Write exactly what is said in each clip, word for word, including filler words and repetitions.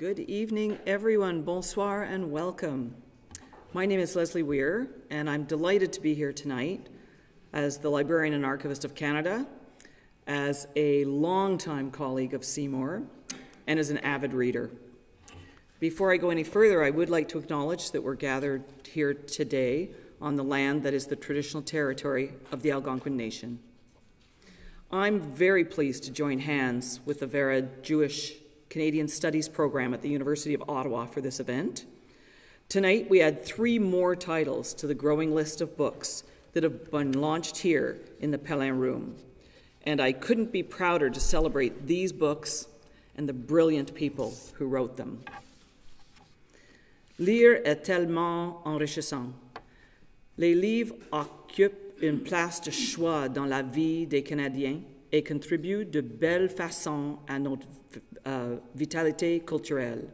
Good evening, everyone. Bonsoir and welcome. My name is Leslie Weir, and I'm delighted to be here tonight as the Librarian and Archivist of Canada, as a longtime colleague of Seymour, and as an avid reader. Before I go any further, I would like to acknowledge that we're gathered here today on the land that is the traditional territory of the Algonquin Nation. I'm very pleased to join hands with the Vera Jewish Canadian Studies program at the University of Ottawa for this event. Tonight, we add three more titles to the growing list of books that have been launched here in the Palin Room. And I couldn't be prouder to celebrate these books and the brilliant people who wrote them. Lire est tellement enrichissant. Les livres occupent une place de choix dans la vie des Canadiens et contribuent de belle façon à notre uh, vitalité culturelle.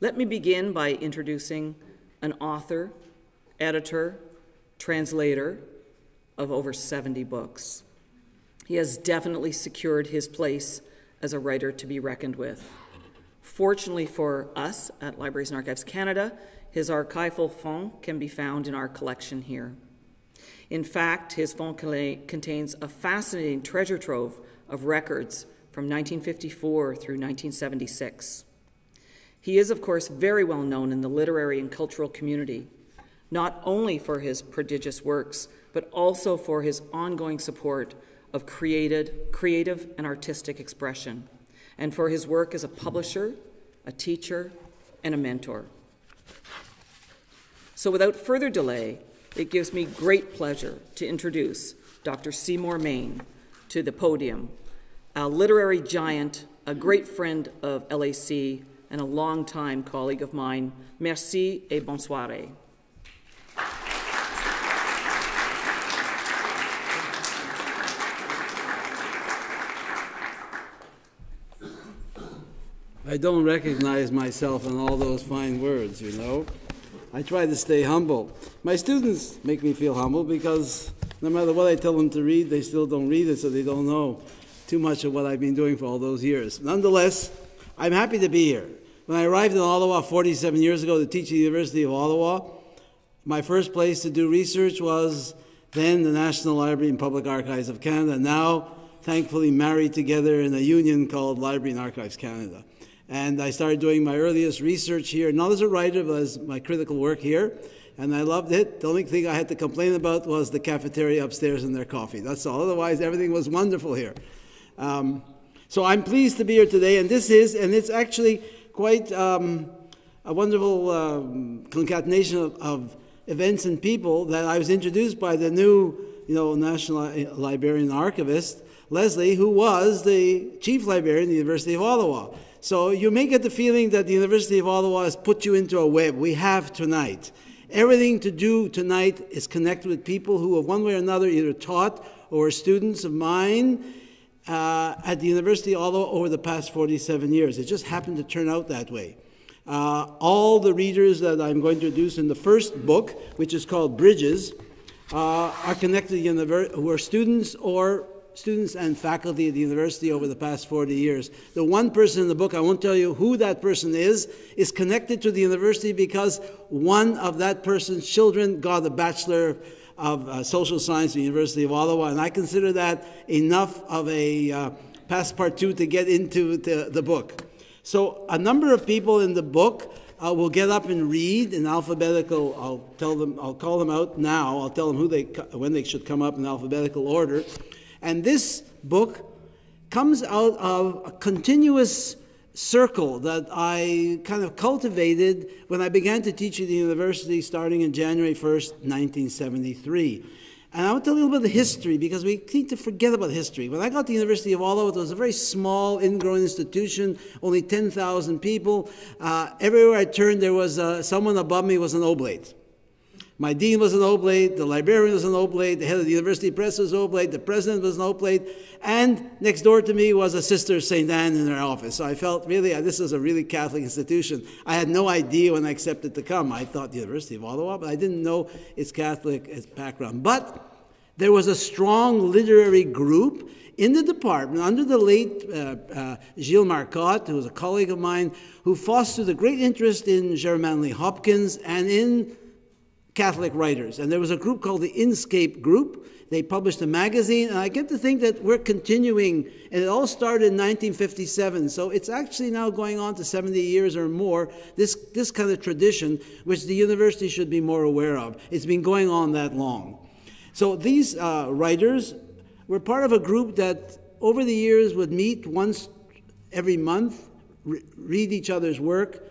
Let me begin by introducing an author, editor, translator of over seventy books. He has definitely secured his place as a writer to be reckoned with. Fortunately for us at Libraries and Archives Canada, his archival fonds can be found in our collection here. In fact, his fonds contains a fascinating treasure trove of records from nineteen fifty-four through nineteen seventy-six. He is, of course, very well known in the literary and cultural community, not only for his prodigious works, but also for his ongoing support of created, creative and artistic expression, and for his work as a publisher, a teacher, and a mentor. So without further delay, it gives me great pleasure to introduce Doctor Seymour Mayne to the podium, a literary giant, a great friend of L A C, and a longtime colleague of mine. Merci et bonne soirée. I don't recognize myself in all those fine words, you know. I try to stay humble. My students make me feel humble because no matter what I tell them to read, they still don't read it, so they don't know too much of what I've been doing for all those years. Nonetheless, I'm happy to be here. When I arrived in Ottawa forty-seven years ago to teach at the University of Ottawa, my first place to do research was then the National Library and Public Archives of Canada, now thankfully married together in a union called Library and Archives Canada. And I started doing my earliest research here, not as a writer, but as my critical work here. And I loved it. The only thing I had to complain about was the cafeteria upstairs and their coffee. That's all. Otherwise, everything was wonderful here. Um, so I'm pleased to be here today. And this is, and it's actually quite um, a wonderful um, concatenation of, of events and people that I was introduced by the new, you know, National Librarian Archivist, Leslie, who was the Chief Librarian at the University of Ottawa. So you may get the feeling that the University of Ottawa has put you into a web. We have tonight. Everything to do tonight is connected with people who have one way or another either taught or are students of mine uh, at the University of Ottawa over the past forty-seven years. It just happened to turn out that way. Uh, all the readers that I'm going to introduce in the first book, which is called Bridges, uh, are connected to the who are students or students and faculty at the university over the past forty years. The one person in the book, I won't tell you who that person is, is connected to the university because one of that person's children got a Bachelor of uh, Social Science at the University of Ottawa, and I consider that enough of a uh, passepartout to get into the, the book. So a number of people in the book uh, will get up and read in alphabetical, I'll tell them, I'll call them out now, I'll tell them who they, when they should come up in alphabetical order. And this book comes out of a continuous circle that I kind of cultivated when I began to teach at the university starting in January first, nineteen seventy-three. And I want to tell you a little bit of history because we need to forget about history. When I got to the University of Ottawa, it was a very small, ingrown institution, only ten thousand people. Uh, everywhere I turned, there was uh, someone above me was an oblate. My dean was an oblate, the librarian was an oblate, the head of the university press was an oblate, the president was an oblate, and next door to me was a sister of Saint Anne in her office. So I felt really, this is a really Catholic institution. I had no idea when I accepted to come. I thought the University of Ottawa, but I didn't know its Catholic its background. But There was a strong literary group in the department under the late uh, uh, Gilles Marcotte, who was a colleague of mine, who fostered a great interest in Germaine Lee Hopkins and in Catholic writers. And there was a group called the Inscape Group. They published a magazine, and I get to think that we're continuing, and it all started in nineteen fifty-seven, so it's actually now going on to seventy years or more, this, this kind of tradition, which the university should be more aware of. It's been going on that long. So these uh, writers were part of a group that over the years would meet once every month, re read each other's work,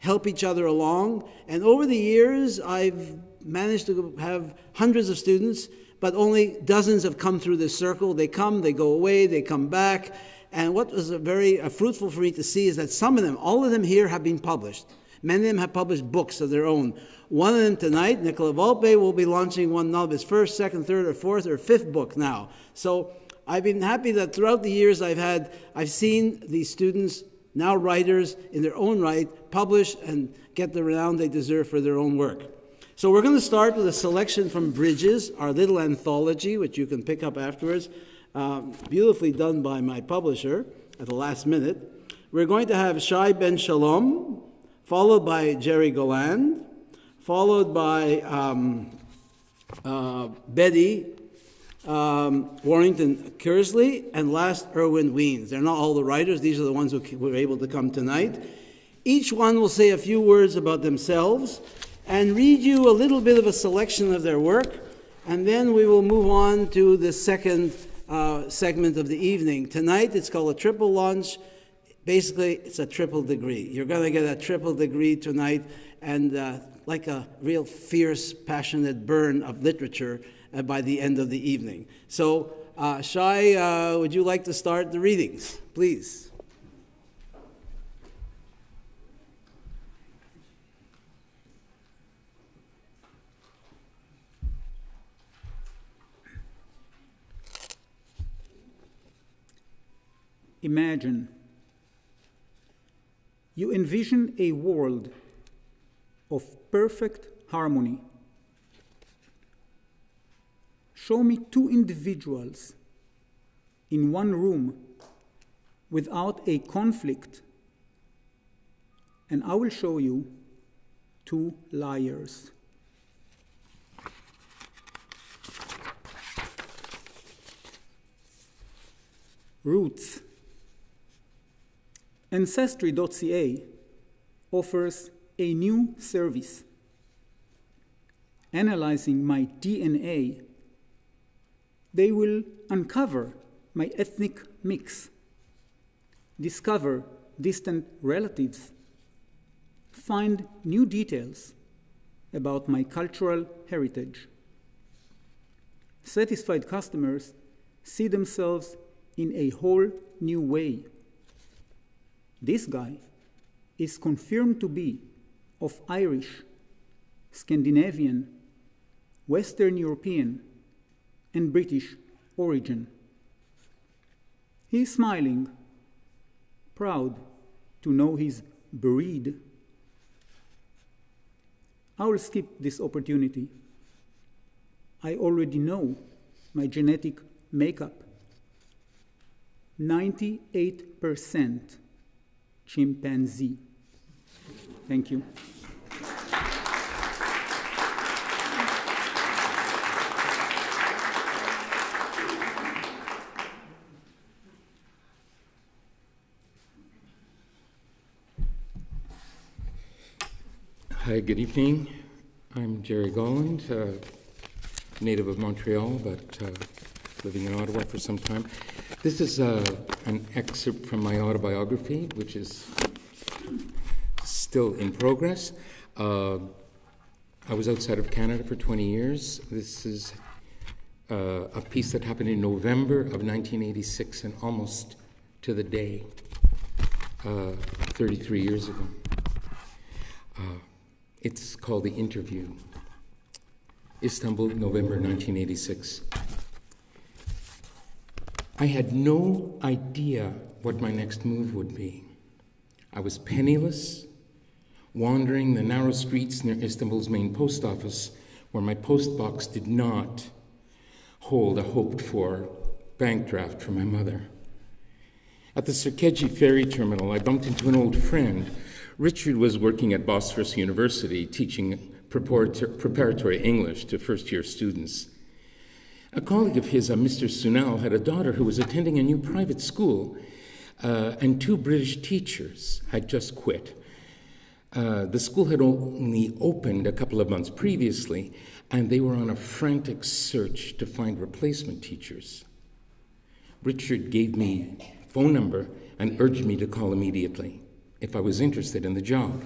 help each other along, and over the years I've managed to have hundreds of students, but only dozens have come through this circle. They come, they go away, they come back, and what was a very uh, fruitful for me to see is that some of them, all of them here have been published. Many of them have published books of their own. One of them tonight, Nicola Vulpe, will be launching one of his first, second, third, or fourth, or fifth book now. So I've been happy that throughout the years I've had, I've seen these students, now writers in their own right, publish and get the renown they deserve for their own work. So we're going to start with a selection from Bridges, our little anthology, which you can pick up afterwards, um, beautifully done by my publisher at the last minute. We're going to have Shai Ben Shalom, followed by Jerry Golland, followed by um, uh, Betty Um, Warrington-Kearsley, and last, Erwin Wiens. They're not all the writers. These are the ones who were able to come tonight. Each one will say a few words about themselves and read you a little bit of a selection of their work, and then we will move on to the second uh, segment of the evening. Tonight, it's called a triple lunch. Basically, it's a triple degree. You're going to get a triple degree tonight, and uh, like a real fierce, passionate burn of literature by the end of the evening. So, uh, Shai, uh, would you like to start the readings, please? Imagine. You envision a world of perfect harmony. Show me two individuals in one room without a conflict, and I will show you two liars. Roots. Ancestry dot C A offers a new service, analyzing my D N A. They will uncover my ethnic mix, discover distant relatives, find new details about my cultural heritage. Satisfied customers see themselves in a whole new way. This guy is confirmed to be of Irish, Scandinavian, Western European, and British origin. He is smiling, proud to know his breed. I will skip this opportunity. I already know my genetic makeup. ninety-eight percent chimpanzee. Thank you. Hi, good evening. I'm Jerry Golland, uh, native of Montreal, but uh, living in Ottawa for some time. This is uh, an excerpt from my autobiography, which is still in progress. Uh, I was outside of Canada for twenty years. This is uh, a piece that happened in November of nineteen eighty-six, and almost to the day, uh, thirty-three years ago. Uh, It's called The Interview. Istanbul, November nineteen eighty-six. I had no idea what my next move would be. I was penniless, wandering the narrow streets near Istanbul's main post office, where my post box did not hold a hoped-for bank draft from my mother. At the Sirkeci ferry terminal, I bumped into an old friend. Richard was working at Bosphorus University, teaching preparatory English to first-year students. A colleague of his, a Mister Sunau, had a daughter who was attending a new private school, uh, and two British teachers had just quit. Uh, the school had only opened a couple of months previously, and they were on a frantic search to find replacement teachers. Richard gave me a phone number and urged me to call immediately if I was interested in the job.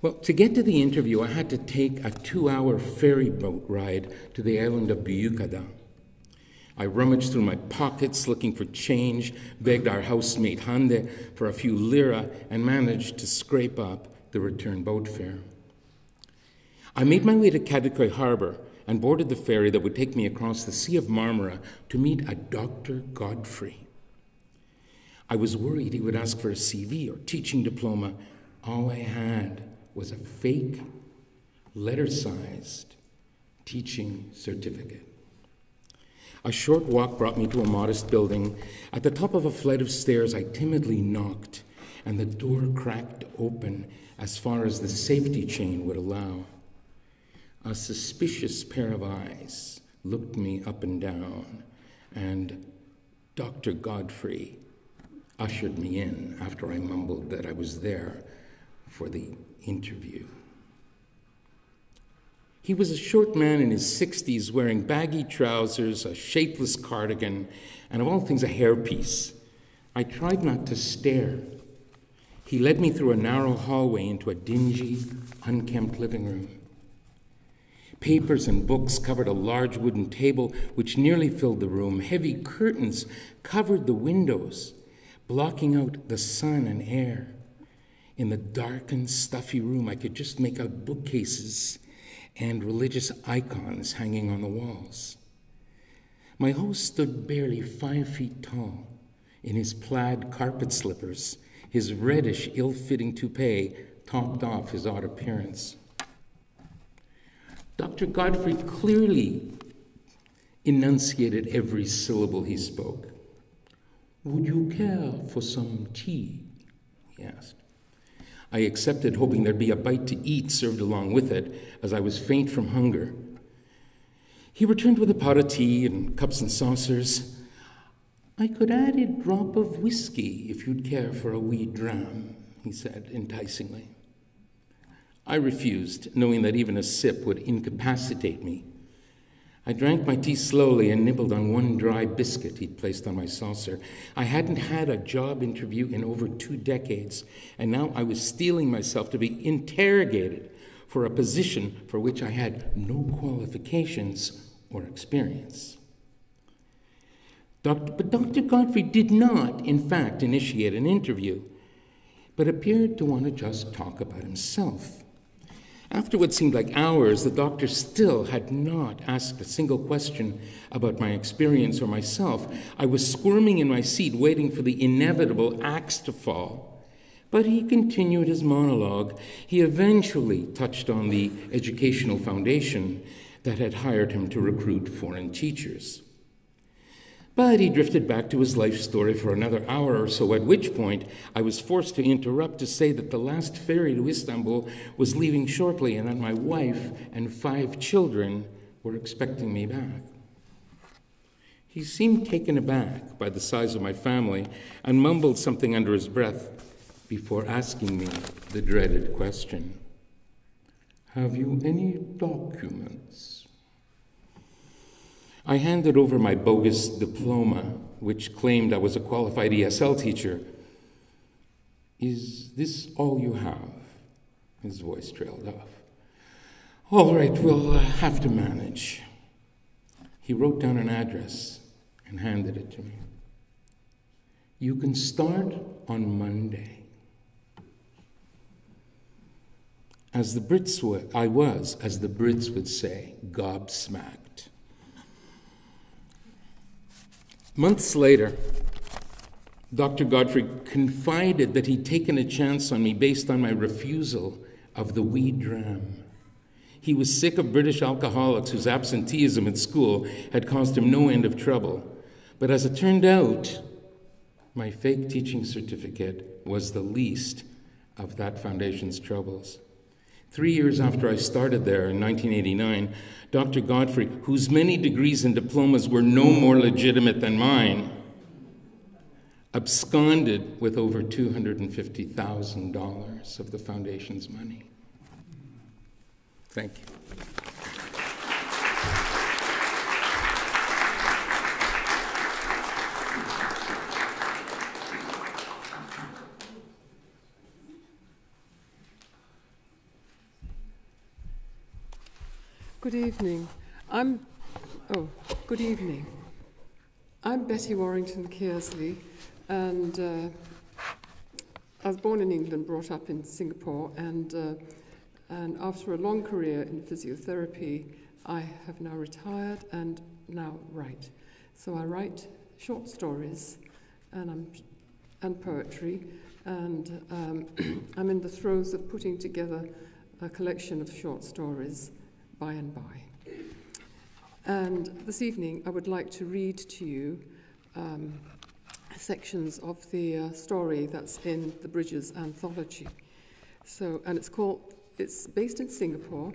Well, to get to the interview, I had to take a two-hour ferry boat ride to the island of Buyukada. I rummaged through my pockets looking for change, begged our housemate Hande for a few lira, and managed to scrape up the return boat fare. I made my way to Kadikoy Harbor and boarded the ferry that would take me across the Sea of Marmara to meet a Doctor Godfrey. I was worried he would ask for a C V or teaching diploma. All I had was a fake, letter-sized teaching certificate. A short walk brought me to a modest building. At the top of a flight of stairs, I timidly knocked, and the door cracked open as far as the safety chain would allow. A suspicious pair of eyes looked me up and down, and Doctor Godfrey ushered me in after I mumbled that I was there for the interview. He was a short man in his sixties, wearing baggy trousers, a shapeless cardigan, and of all things, a hairpiece. I tried not to stare. He led me through a narrow hallway into a dingy, unkempt living room. Papers and books covered a large wooden table, which nearly filled the room. Heavy curtains covered the windows, blocking out the sun and air. In the darkened, stuffy room, I could just make out bookcases and religious icons hanging on the walls. My host stood barely five feet tall in his plaid carpet slippers, his reddish, ill-fitting toupee topped off his odd appearance. Doctor Godfrey clearly enunciated every syllable he spoke. "Would you care for some tea?" he asked. I accepted, hoping there'd be a bite to eat served along with it, as I was faint from hunger. He returned with a pot of tea and cups and saucers. "I could add a drop of whiskey if you'd care for a wee dram," he said enticingly. I refused, knowing that even a sip would incapacitate me. I drank my tea slowly and nibbled on one dry biscuit he'd placed on my saucer. I hadn't had a job interview in over two decades, and now I was steeling myself to be interrogated for a position for which I had no qualifications or experience. Doctor, but Doctor Godfrey did not, in fact, initiate an interview, but appeared to want to just talk about himself. After what seemed like hours, the doctor still had not asked a single question about my experience or myself. I was squirming in my seat, waiting for the inevitable axe to fall. But he continued his monologue. He eventually touched on the educational foundation that had hired him to recruit foreign teachers. But he drifted back to his life story for another hour or so, at which point I was forced to interrupt to say that the last ferry to Istanbul was leaving shortly and that my wife and five children were expecting me back. He seemed taken aback by the size of my family and mumbled something under his breath before asking me the dreaded question. "Have you any documents?" I handed over my bogus diploma, which claimed I was a qualified E S L teacher. "Is this all you have?" His voice trailed off. "All right, we'll uh, have to manage." He wrote down an address and handed it to me. "You can start on Monday." As the Brits were, I was, as the Brits would say, gobsmacked. Months later, Doctor Godfrey confided that he'd taken a chance on me based on my refusal of the wee dram. He was sick of British alcoholics whose absenteeism at school had caused him no end of trouble. But as it turned out, my fake teaching certificate was the least of that foundation's troubles. Three years after I started there in nineteen eighty-nine, Doctor Godfrey, whose many degrees and diplomas were no more legitimate than mine, absconded with over two hundred fifty thousand dollars of the foundation's money. Thank you. Good evening. I'm, oh, good evening. I'm Betty Warrington-Kearsley, and uh, I was born in England, brought up in Singapore, and, uh, and after a long career in physiotherapy, I have now retired and now write. So I write short stories and, I'm, and poetry, and um, I'm in the throes of putting together a collection of short stories by and by. And this evening I would like to read to you um, sections of the uh, story that's in the Bridges anthology. So, and it's called, it's based in Singapore,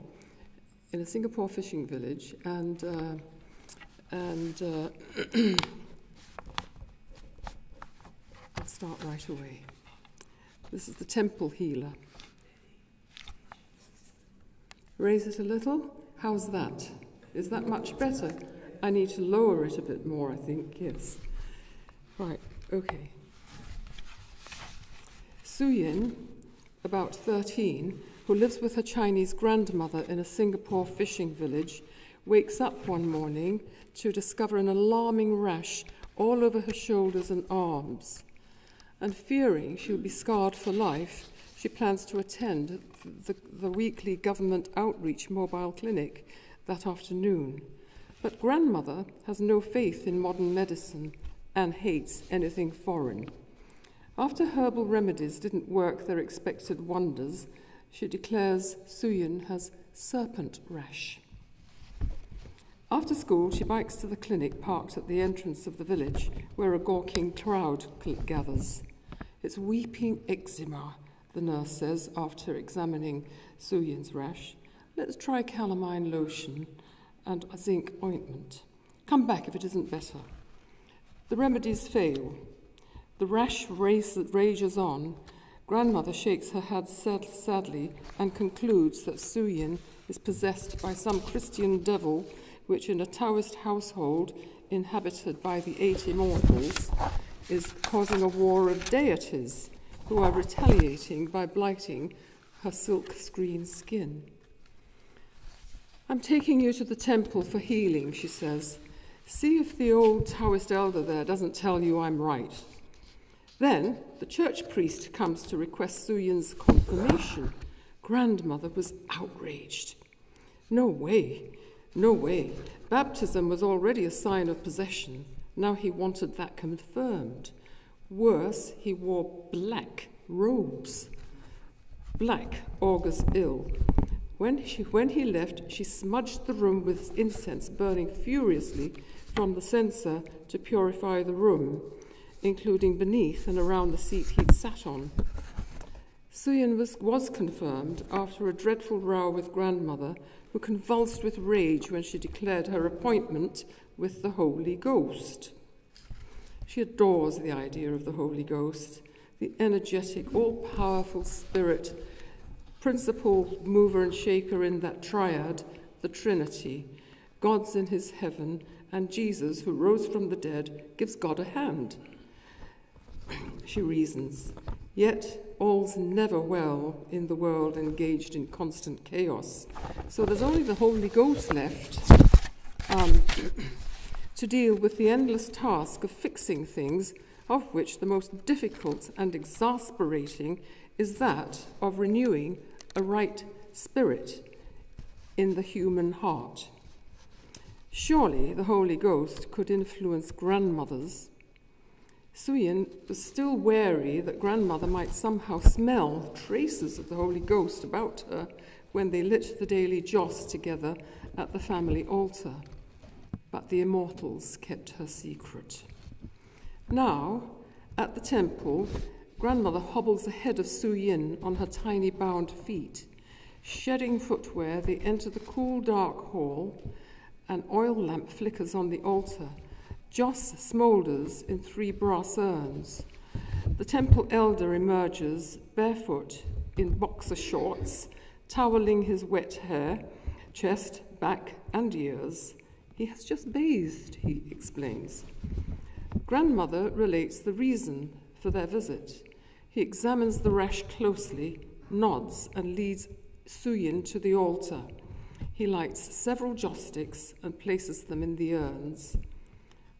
in a Singapore fishing village, and, uh, and uh, let's start right away. This is the Temple Healer. Raise it a little. How's that? Is that much better? I need to lower it a bit more, I think, yes. Right, okay. Suyin, about thirteen, who lives with her Chinese grandmother in a Singapore fishing village, wakes up one morning to discover an alarming rash all over her shoulders and arms. And fearing she'll be scarred for life, she plans to attend the, the weekly government outreach mobile clinic that afternoon. But grandmother has no faith in modern medicine and hates anything foreign. After herbal remedies didn't work their expected wonders, she declares Suyin has serpent rash. After school, she bikes to the clinic parked at the entrance of the village, where a gawking crowd gathers. It's weeping eczema, the nurse says, after examining Suyin's rash. Let's try calamine lotion and a zinc ointment. Come back if it isn't better. The remedies fail. The rash race rages on. Grandmother shakes her head sad sadly and concludes that Suyin is possessed by some Christian devil, which in a Taoist household inhabited by the eight immortals is causing a war of deities, who are retaliating by blighting her silk-screen skin. I'm taking you to the temple for healing, she says. See if the old Taoist elder there doesn't tell you I'm right. Then the church priest comes to request Suyin's confirmation. Grandmother was outraged. No way, no way. Baptism was already a sign of possession. Now he wanted that confirmed. Worse, he wore black robes. Black augurs ill. When, she, when he left, she smudged the room with incense burning furiously from the censer to purify the room, including beneath and around the seat he'd sat on. Suyin was, was confirmed after a dreadful row with grandmother, who convulsed with rage when she declared her appointment with the Holy Ghost. She adores the idea of the Holy Ghost, the energetic, all-powerful spirit, principal mover and shaker in that triad, the Trinity. God's in his heaven, and Jesus, who rose from the dead, gives God a hand. She reasons, yet all's never well in the world engaged in constant chaos. So there's only the Holy Ghost left. Um, to deal with the endless task of fixing things, of which the most difficult and exasperating is that of renewing a right spirit in the human heart. Surely the Holy Ghost could influence grandmothers. Suyin was still wary that grandmother might somehow smell traces of the Holy Ghost about her when they lit the daily joss together at the family altar. But the immortals kept her secret. Now, at the temple, grandmother hobbles ahead of Suyin on her tiny bound feet. Shedding footwear, they enter the cool, dark hall. An oil lamp flickers on the altar. Joss smoulders in three brass urns. The temple elder emerges, barefoot, in boxer shorts, toweling his wet hair, chest, back, and ears. He has just bathed, he explains. Grandmother relates the reason for their visit. He examines the rash closely, nods, and leads Suyin to the altar. He lights several joss sticks and places them in the urns.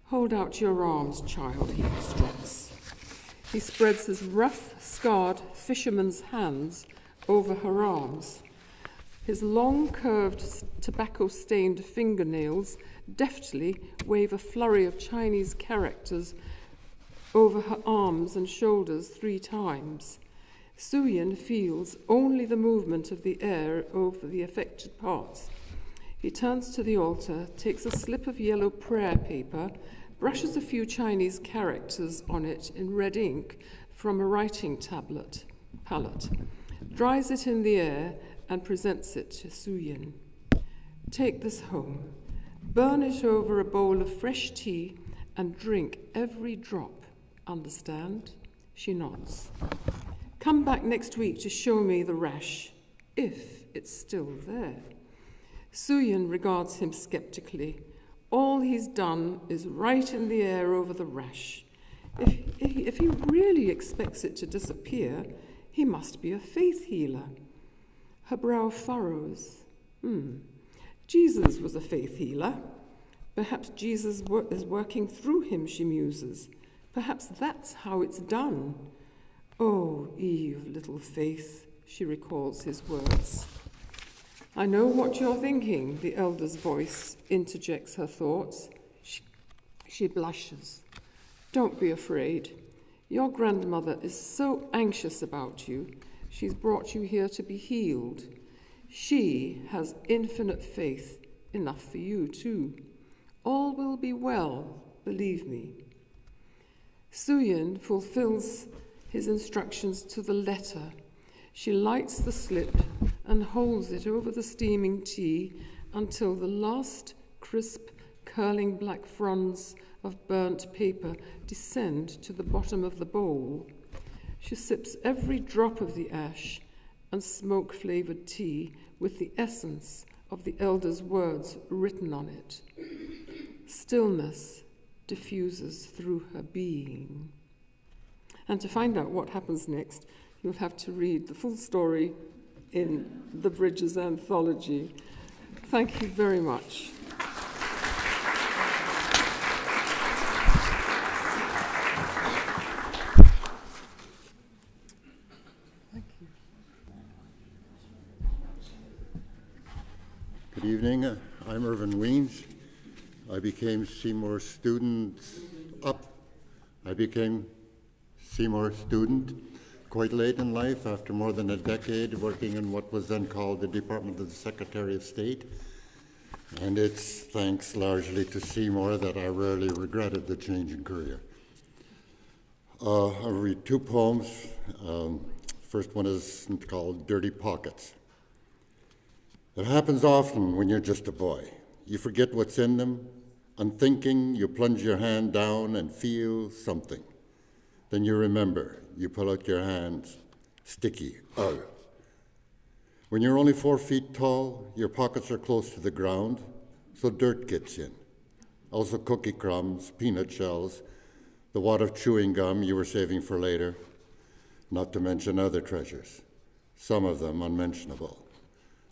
"Hold out your arms, child," he instructs. He spreads his rough, scarred fisherman's hands over her arms. His long, curved, tobacco-stained fingernails deftly wave a flurry of Chinese characters over her arms and shoulders three times. Suyin feels only the movement of the air over the affected parts. He turns to the altar, takes a slip of yellow prayer paper, brushes a few Chinese characters on it in red ink from a writing tablet, palette, dries it in the air, and presents it to Suyin. "Take this home, burn it over a bowl of fresh tea, and drink every drop. Understand?" She nods. "Come back next week to show me the rash, if it's still there." Suyin regards him skeptically. All he's done is right in the air over the rash. If, if he really expects it to disappear, he must be a faith healer. Her brow furrows. Hmm. Jesus was a faith healer. Perhaps Jesus wor is working through him, she muses. Perhaps that's how it's done. "Oh, Eve, little faith," she recalls his words. "I know what you're thinking," the elder's voice interjects her thoughts. She, she blushes. "Don't be afraid. Your grandmother is so anxious about you. She's brought you here to be healed. She has infinite faith, enough for you too. All will be well, believe me." Suyin fulfills his instructions to the letter. She lights the slip and holds it over the steaming tea until the last crisp, curling black fronds of burnt paper descend to the bottom of the bowl. She sips every drop of the ash and smoke-flavored tea with the essence of the elder's words written on it. Stillness diffuses through her being. And to find out what happens next, you'll have to read the full story in the Bridges anthology. Thank you very much. Good evening, I'm Erwin Wiens. I became Seymour student up. I became Seymour student quite late in life, after more than a decade working in what was then called the Department of the Secretary of State. And it's thanks largely to Seymour that I rarely regretted the change in career. Uh, I'll read two poems. Um, first one is called Dirty Pockets. It happens often when you're just a boy. You forget what's in them. Unthinking, you plunge your hand down and feel something. Then you remember, you pull out your hands, sticky, ugh. When you're only four feet tall, your pockets are close to the ground, so dirt gets in. Also cookie crumbs, peanut shells, the wad of chewing gum you were saving for later, not to mention other treasures, some of them unmentionable.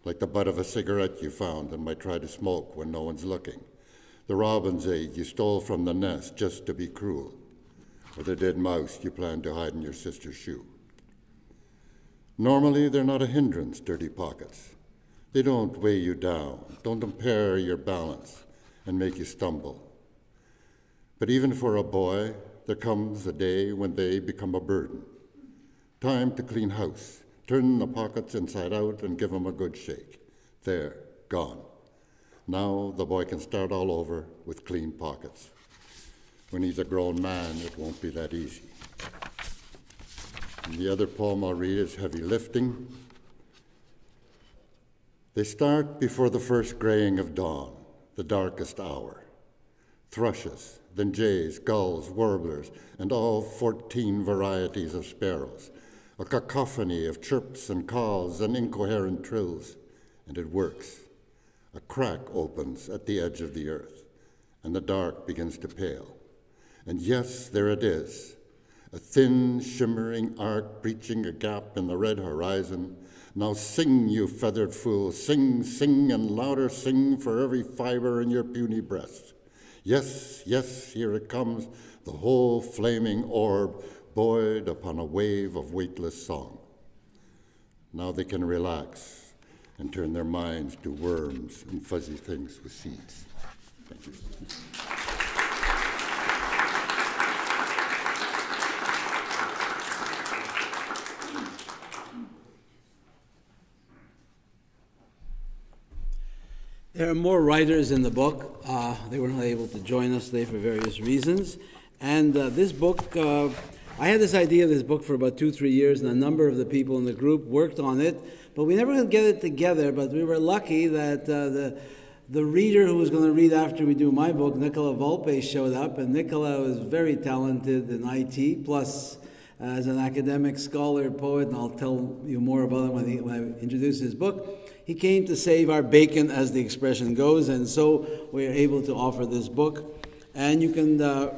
Like the butt of a cigarette you found and might try to smoke when no one's looking. The robin's egg you stole from the nest just to be cruel. Or the dead mouse you planned to hide in your sister's shoe. Normally, they're not a hindrance, dirty pockets. They don't weigh you down, don't impair your balance, and make you stumble. But even for a boy, there comes a day when they become a burden. Time to clean house, turn the pockets inside out and give them a good shake. There, gone. Now the boy can start all over with clean pockets. When he's a grown man, it won't be that easy. And the other poem I'll read is Heavy Lifting. They start before the first graying of dawn, the darkest hour. Thrushes, then jays, gulls, warblers, and all fourteen varieties of sparrows. A cacophony of chirps and calls and incoherent trills, and it works. A crack opens at the edge of the earth, and the dark begins to pale. And yes, there it is, a thin, shimmering arc breaching a gap in the red horizon. Now sing, you feathered fool, sing, sing, and louder sing for every fiber in your puny breast. Yes, yes, here it comes, the whole flaming orb, buoyed upon a wave of weightless song. Now they can relax and turn their minds to worms and fuzzy things with seeds. Thank you. There are more writers in the book. Uh, they were not able to join us today for various reasons. And uh, this book, uh, I had this idea of this book for about two, three years, and a number of the people in the group worked on it, but we never could get it together. But we were lucky that uh, the, the reader who was going to read after we do my book, Nicola Vulpe, showed up. And Nicola was very talented in I T, plus uh, as an academic, scholar, poet, and I'll tell you more about him when, he, when I introduce his book. He came to save our bacon, as the expression goes, and so we are able to offer this book. And you can, uh,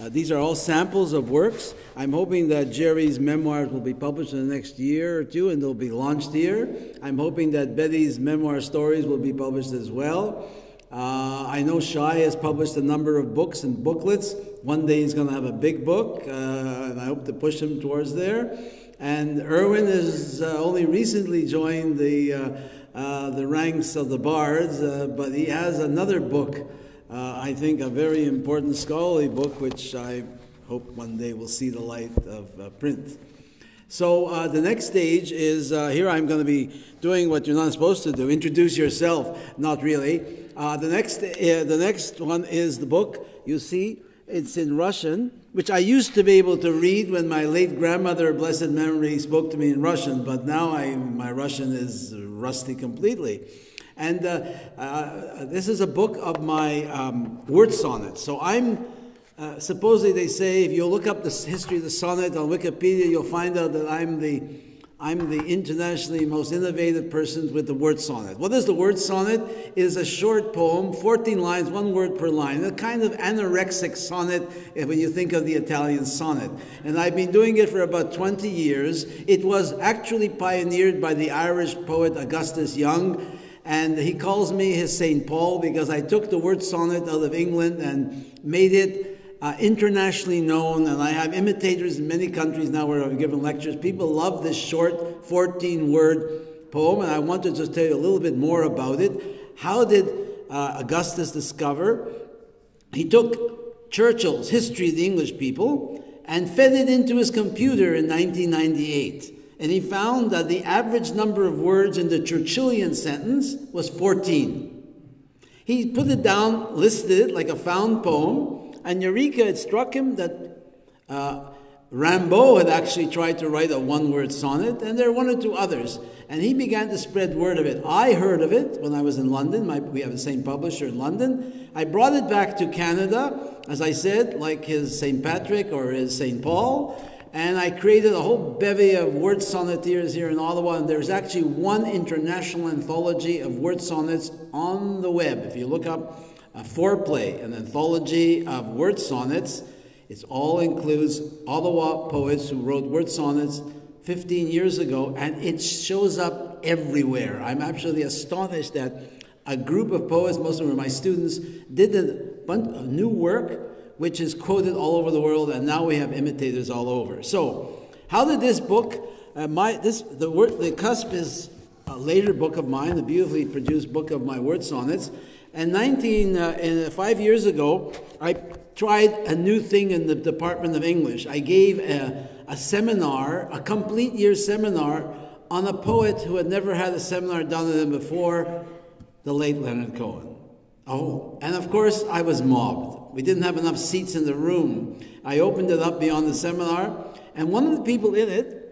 uh, these are all samples of works. I'm hoping that Jerry's memoirs will be published in the next year or two, and they'll be launched here. I'm hoping that Betty's memoir stories will be published as well. Uh, I know Shai has published a number of books and booklets. One day he's going to have a big book, uh, and I hope to push him towards there. And Erwin has uh, only recently joined the, uh, uh, the ranks of the bards, uh, but he has another book, uh, I think a very important scholarly book, which I hope one day will see the light of uh, print. So uh, the next stage is, uh, here I'm going to be doing what you're not supposed to do, introduce yourself, not really. Uh, the, next, uh, the next one is the book, you see. It's in Russian, which I used to be able to read when my late grandmother, blessed memory, spoke to me in Russian, but now I, my Russian is rusty completely. And uh, uh, this is a book of my um, word sonnets. So I'm, uh, supposedly they say, if you look up the history of the sonnet on Wikipedia, you'll find out that I'm the, I'm the internationally most innovative person with the word sonnet. What is the word sonnet? It is a short poem, fourteen lines, one word per line, a kind of anorexic sonnet when you think of the Italian sonnet. And I've been doing it for about twenty years. It was actually pioneered by the Irish poet Augustus Young, and he calls me his Saint Paul because I took the word sonnet out of England and made it Uh, internationally known, and I have imitators in many countries now where I've given lectures. People love this short fourteen word poem, and I want to just tell you a little bit more about it. How did uh, Augustus discover? He took Churchill's History of the English People and fed it into his computer in nineteen ninety-eight. And he found that the average number of words in the Churchillian sentence was fourteen. He put it down, listed it like a found poem, and eureka, it struck him that uh, Rimbaud had actually tried to write a one-word sonnet, and there were one or two others. And he began to spread word of it. I heard of it when I was in London. My, we have the same publisher in London. I brought it back to Canada, as I said, like his Saint Patrick or his Saint Paul. And I created a whole bevy of word sonneteers here in Ottawa, and there's actually one international anthology of word sonnets on the web. If you look up A Foreplay, an anthology of word sonnets. It all includes Ottawa poets who wrote word sonnets fifteen years ago, and it shows up everywhere. I'm absolutely astonished that a group of poets, most of them are my students, did a bunch of new work, which is quoted all over the world, and now we have imitators all over. So, how did this book, uh, my, this, the, word, the Cusp is a later book of mine, a beautifully produced book of my word sonnets. And nineteen, uh, and five years ago, I tried a new thing in the Department of English. I gave a, a seminar, a complete year seminar, on a poet who had never had a seminar done on him before, the late Leonard Cohen. Oh, and of course I was mobbed. We didn't have enough seats in the room. I opened it up beyond the seminar, and one of the people in it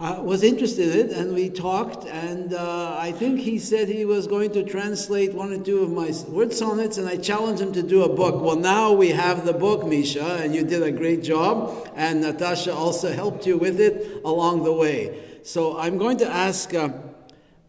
uh, was interested in it, and we talked, and uh, I think he said he was going to translate one or two of my word sonnets, and I challenged him to do a book. Well, now we have the book, Misha, and you did a great job, and Natasha also helped you with it along the way. So I'm going to ask uh,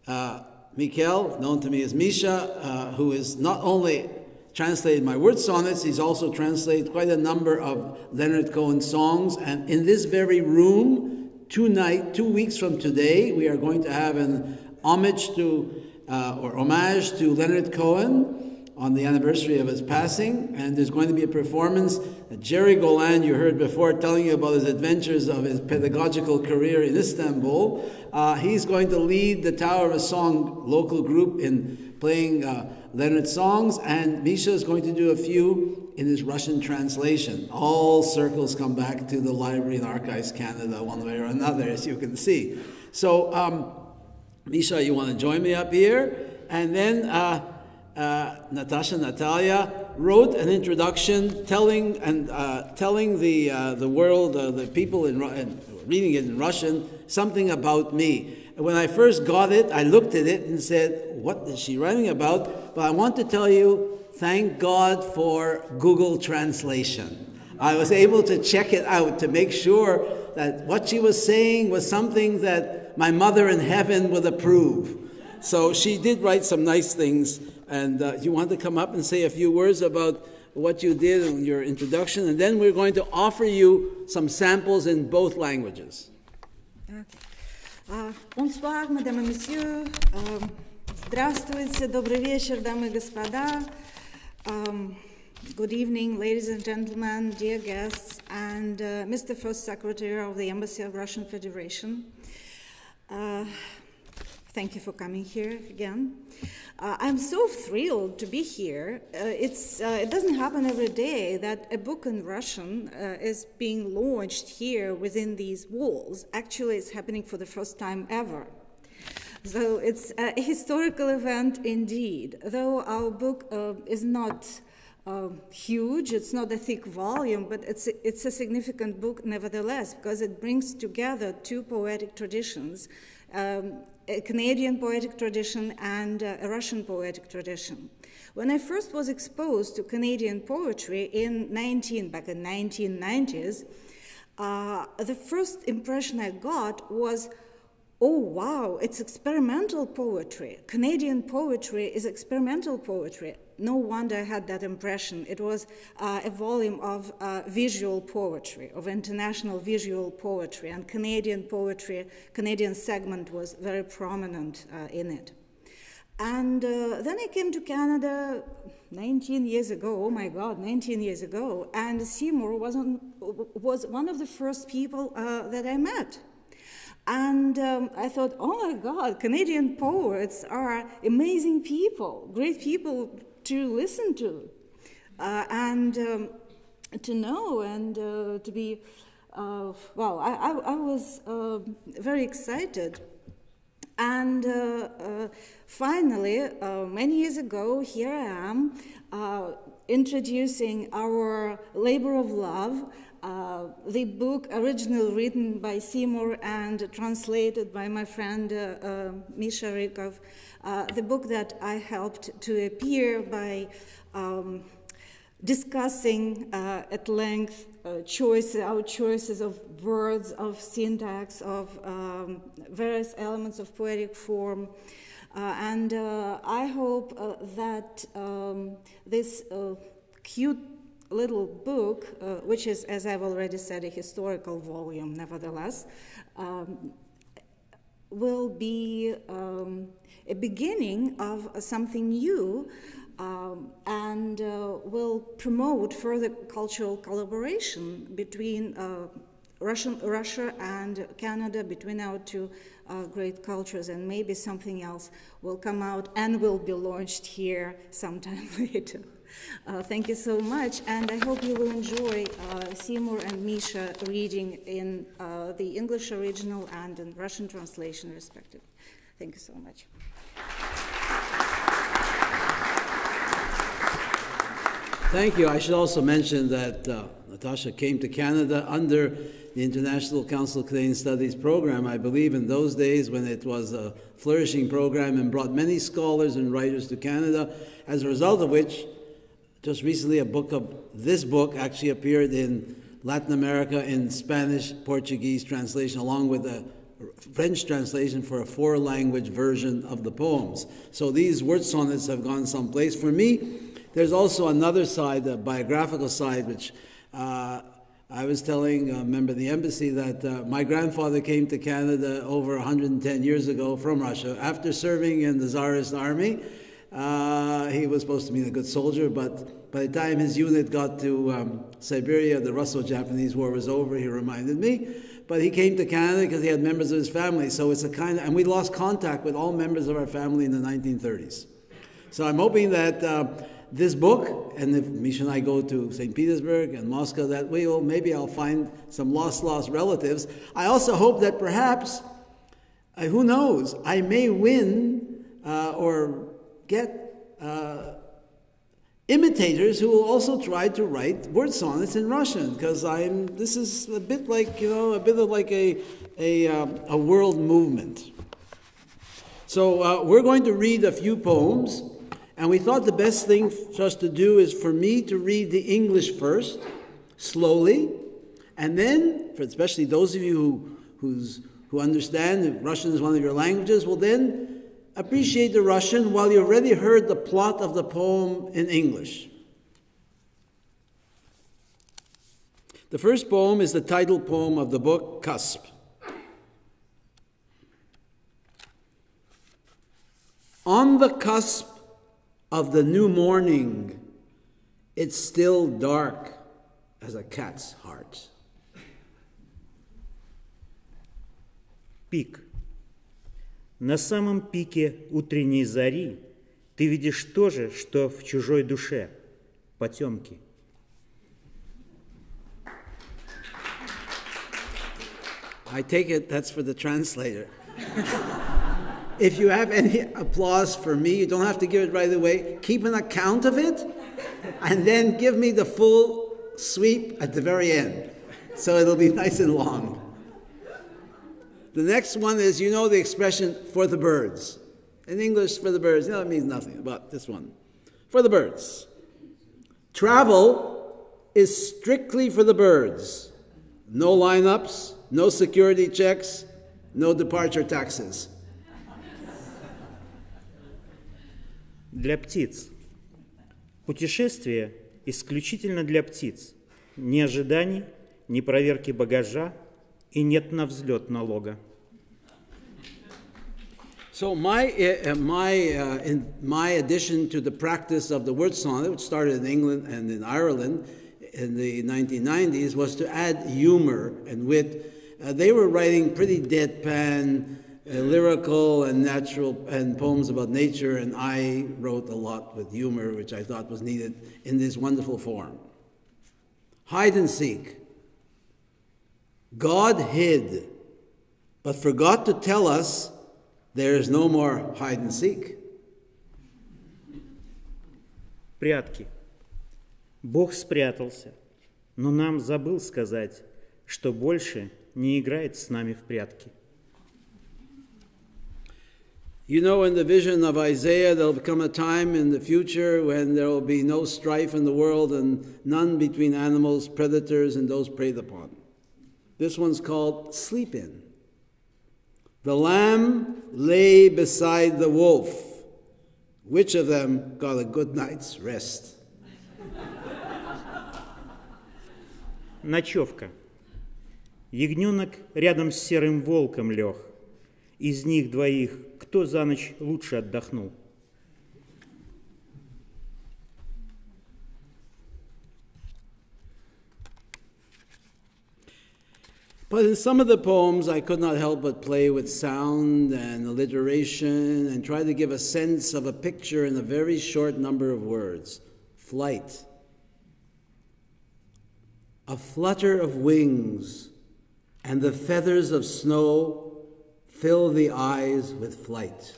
uh, Mikhail, known to me as Misha, uh, who has not only translated my word sonnets, he's also translated quite a number of Leonard Cohen songs. And in this very room, tonight, two weeks from today, we are going to have an homage to, uh, or homage to Leonard Cohen, on the anniversary of his passing, and there's going to be a performance that Jerry Golland, you heard before, telling you about his adventures of his pedagogical career in Istanbul. Uh, he's going to lead the Tower of a Song local group in playing uh, Leonard songs, and Misha is going to do a few in his Russian translation. All circles come back to the Library and Archives Canada one way or another, as you can see. So, um, Misha, you want to join me up here? And then, uh, Uh, Natasha Natalia wrote an introduction telling and uh, telling the uh, the world, uh, the people in Ru- reading it in Russian, something about me. When I first got it, I looked at it and said, "What is she writing about?" But I want to tell you, thank God for Google Translation. I was able to check it out to make sure that what she was saying was something that my mother in heaven would approve. So she did write some nice things. And uh, you want to come up and say a few words about what you did in your introduction, and then we're going to offer you some samples in both languages. Okay. Uh, bonsoir, mesdames et messieurs. Uh, Здравствуйте, добрый вечер, дамы и господа. Um, good evening, ladies and gentlemen, dear guests, and uh, Mister First Secretary of the Embassy of Russian Federation. Uh, Thank you for coming here again. Uh, I'm so thrilled to be here. Uh, it's, uh, it doesn't happen every day that a book in Russian uh, is being launched here within these walls. Actually, it's happening for the first time ever. So it's a historical event indeed. Though our book uh, is not uh, huge, it's not a thick volume, but it's a, it's a significant book nevertheless, because it brings together two poetic traditions, um, a Canadian poetic tradition and a Russian poetic tradition. When I first was exposed to Canadian poetry in nineteen, back in nineteen nineties, uh, the first impression I got was, oh wow, it's experimental poetry. Canadian poetry is experimental poetry. No wonder I had that impression. It was uh, a volume of uh, visual poetry, of international visual poetry, and Canadian poetry, Canadian segment was very prominent uh, in it. And uh, then I came to Canada nineteen years ago, oh my God, nineteen years ago, and Seymour was, on, was one of the first people uh, that I met. And um, I thought, oh my God, Canadian poets are amazing people, great people to listen to uh, and um, to know and uh, to be, uh, well, I, I, I was uh, very excited. And uh, uh, finally, uh, many years ago, here I am uh, introducing our labor of love, Uh, the book originally written by Seymour and translated by my friend uh, uh, Mikhail Rykov, uh, the book that I helped to appear by um, discussing uh, at length uh, choices, our choices of words, of syntax, of um, various elements of poetic form. Uh, and uh, I hope uh, that um, this uh, cute little book, uh, which is, as I've already said, a historical volume nevertheless, um, will be um, a beginning of something new um, and uh, will promote further cultural collaboration between uh, Russian, Russia and Canada, between our two uh, great cultures, and maybe something else will come out and will be launched here sometime later. Uh, thank you so much, and I hope you will enjoy uh, Seymour and Misha reading in uh, the English original and in Russian translation, respectively. Thank you so much. Thank you. I should also mention that uh, Natasha came to Canada under the International Council of Canadian Studies program, I believe, in those days when it was a flourishing program and brought many scholars and writers to Canada, as a result of which just recently a book of this book actually appeared in Latin America in Spanish, Portuguese translation, along with a French translation for a four-language version of the poems. So these word sonnets have gone someplace. For me, there's also another side, the biographical side, which uh, I was telling a member of the embassy that uh, my grandfather came to Canada over one hundred ten years ago from Russia after serving in the Tsarist army. Uh, he was supposed to be a good soldier, but by the time his unit got to um, Siberia, the Russo-Japanese War was over, he reminded me. But he came to Canada because he had members of his family, so it's a kind of, and we lost contact with all members of our family in the nineteen thirties. So I'm hoping that uh, this book, and if Misha and I go to Saint Petersburg and Moscow, that way, well, maybe I'll find some lost, lost relatives. I also hope that perhaps, uh, who knows, I may win uh, or get uh, imitators who will also try to write word sonnets in Russian, because I'm. This is a bit like, you know, a bit of like a a, um, a world movement. So uh, we're going to read a few poems, and we thought the best thing for us to do is for me to read the English first, slowly, and then, for especially those of you who who's, who understand that Russian is one of your languages, well then. Appreciate the Russian while you already heard the plot of the poem in English. The first poem is the title poem of the book, Cusp. On the cusp of the new morning, it's still dark as a cat's heart. Peak. На самом пике утренней зари ты видишь то же, что в чужой душе – потемки. I take it that's for the translator. If you have any applause for me, you don't have to give it right away. Keep an account of it, and then give me the full sweep at the very end. So it'll be nice and long. The next one is, you know the expression, for the birds. In English, for the birds, no, it means nothing, but this one. For the birds. Travel is strictly for the birds. No lineups, no security checks, no departure taxes. Для птиц. Путешествие исключительно для птиц. Ни ожиданий, ни проверки багажа, и нет на взлет налога. So my, uh, my, uh, in my addition to the practice of the word sonnet, which started in England and in Ireland in the nineteen nineties, was to add humor and wit. Uh, they were writing pretty deadpan, uh, lyrical and natural and poems about nature, and I wrote a lot with humor, which I thought was needed in this wonderful form. Hide and seek. God hid, but forgot to tell us there is no more hide and seek. Прятки. Бог спрятался, но нам забыл сказать, что больше не играет с нами в прятки. You know, in the vision of Isaiah, there will come a time in the future when there will be no strife in the world and none between animals, predators, and those preyed upon. This one's called Sleep In. The lamb lay beside the wolf. Which of them got a good night's rest? Ночевка. Ягненок рядом с серым волком лег. Из них двоих кто за ночь лучше отдохнул? But in some of the poems, I could not help but play with sound and alliteration and try to give a sense of a picture in a very short number of words. Flight. A flutter of wings and the feathers of snow fill the eyes with flight.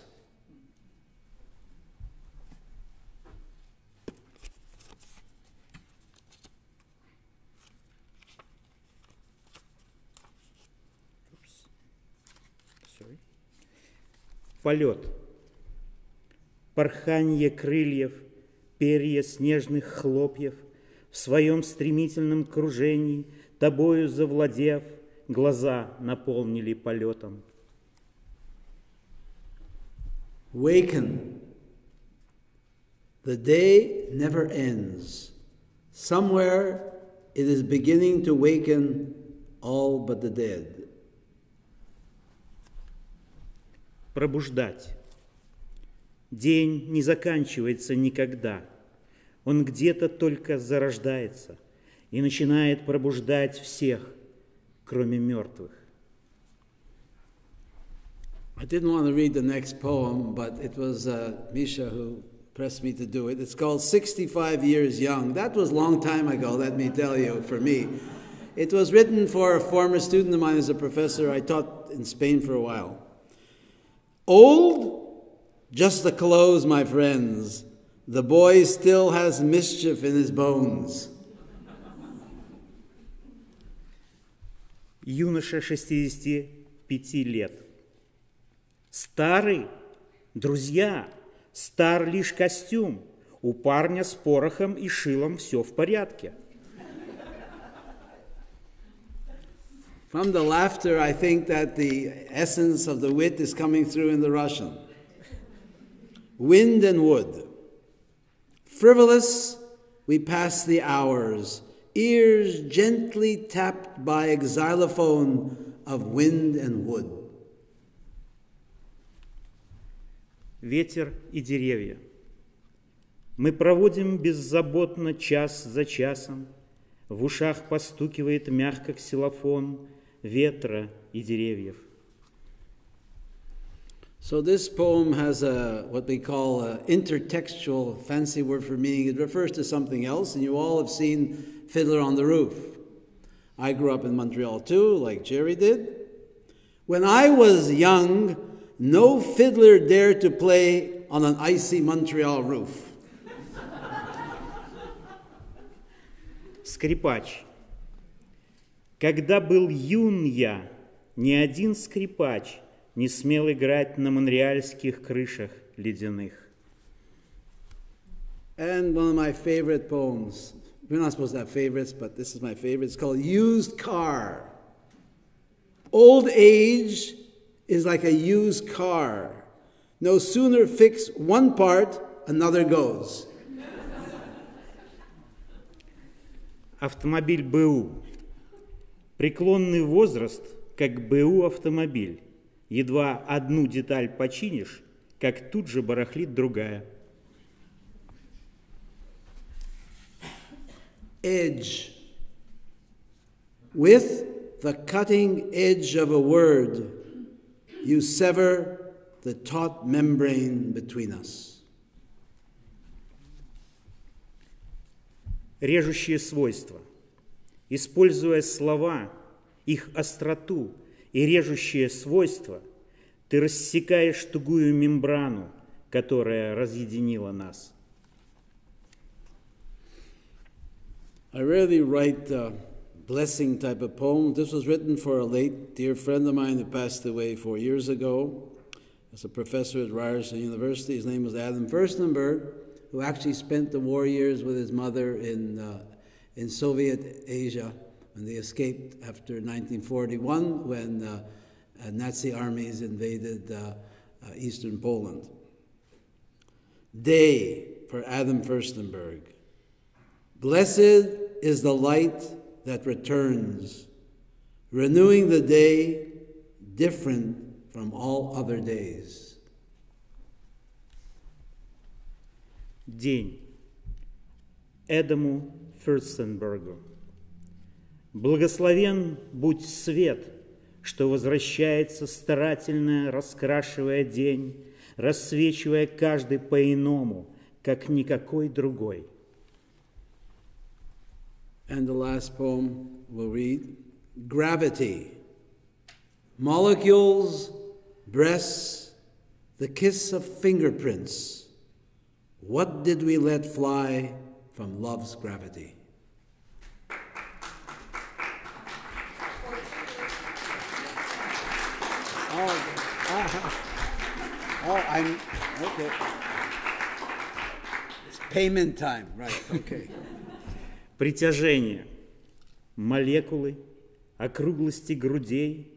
Полет, порханье крыльев, перья снежных хлопьев, в своем стремительном кружении, тобою завладев, глаза наполнили полетом. Waken. The day never ends. Somewhere it is beginning to waken all but the dead. Пробуждать. День не заканчивается никогда. Он где-то только зарождается и начинает пробуждать всех, кроме мертвых. I didn't want to read the next poem, but it was uh, Misha who pressed me to do it. It's called sixty-five years young. That was a long time ago, let me tell you, for me. It was written for a former student of mine as a professor. I taught in Spain for a while. Old? Just the clothes, my friends. The boy still has mischief in his bones. Юноша шестидесяти пяти лет. Старый? Друзья, стар лишь костюм. У парня с порохом и шилом все в порядке. From the laughter, I think that the essence of the wit is coming through in the Russian. Wind and wood. Frivolous, we pass the hours, ears gently tapped by a xylophone of wind and wood. Ветер и деревья. Мы проводим беззаботно час за часом. В ушах постукивает мягко ксилофон. Ветра и деревьев. So this poem has a, what we call an intertextual fancy word for meaning. It refers to something else, and you all have seen Fiddler on the Roof. I grew up in Montreal too, like Jerry did. When I was young, no fiddler dared to play on an icy Montreal roof. Скрипач. Когда был юн я, ни один скрипач не смел играть на монреальских крышах ледяных. And one of my favorite poems. We're not supposed to have favorites, but this is my favorite. It's called Used Car. Old age is like a used car. No sooner fix one part, another goes. Автомобиль БУ. Преклонный возраст, как БУ-автомобиль. Едва одну деталь починишь, как тут же барахлит другая. Edge. With the cutting edge of a word, you sever the taut membrane between us. Режущие свойства. Используя слова, их остроту и режущие свойства, ты рассекаешь тугую мембрану, которая разъединила нас. I rarely write a blessing type of poem. This was written for a late dear friend of mine who passed away four years ago as a professor at Ryerson University. His name was Adam Furstenberg, who actually spent the war years with his mother in, uh, in Soviet Asia, when they escaped after nineteen forty-one, when uh, uh, Nazi armies invaded uh, uh, eastern Poland. Day for Adam Furstenberg. Blessed is the light that returns, renewing the day different from all other days. День. Эдаму Фюрстенбергу. Благословен будь свет, что возвращается старательно, раскрашивая день, рассвечивая каждый по-иному, как никакой другой. And the last poem we'll read, Gravity. Molecules, breasts, the kiss of fingerprints. What did we let fly from love's gravity? Oh, oh, oh I'm, okay. It's payment time, right, okay. Притяжение, молекулы, округлости грудей,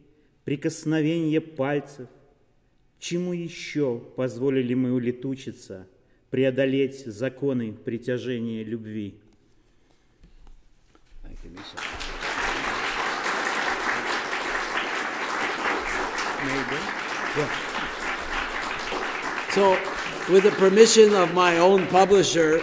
прикосновение пальцев. Чему еще позволили мы улетучиться, преодолеть законы притяжения любви? Thank you, Michel. Maybe. Yeah. So, with the permission of my own publisher,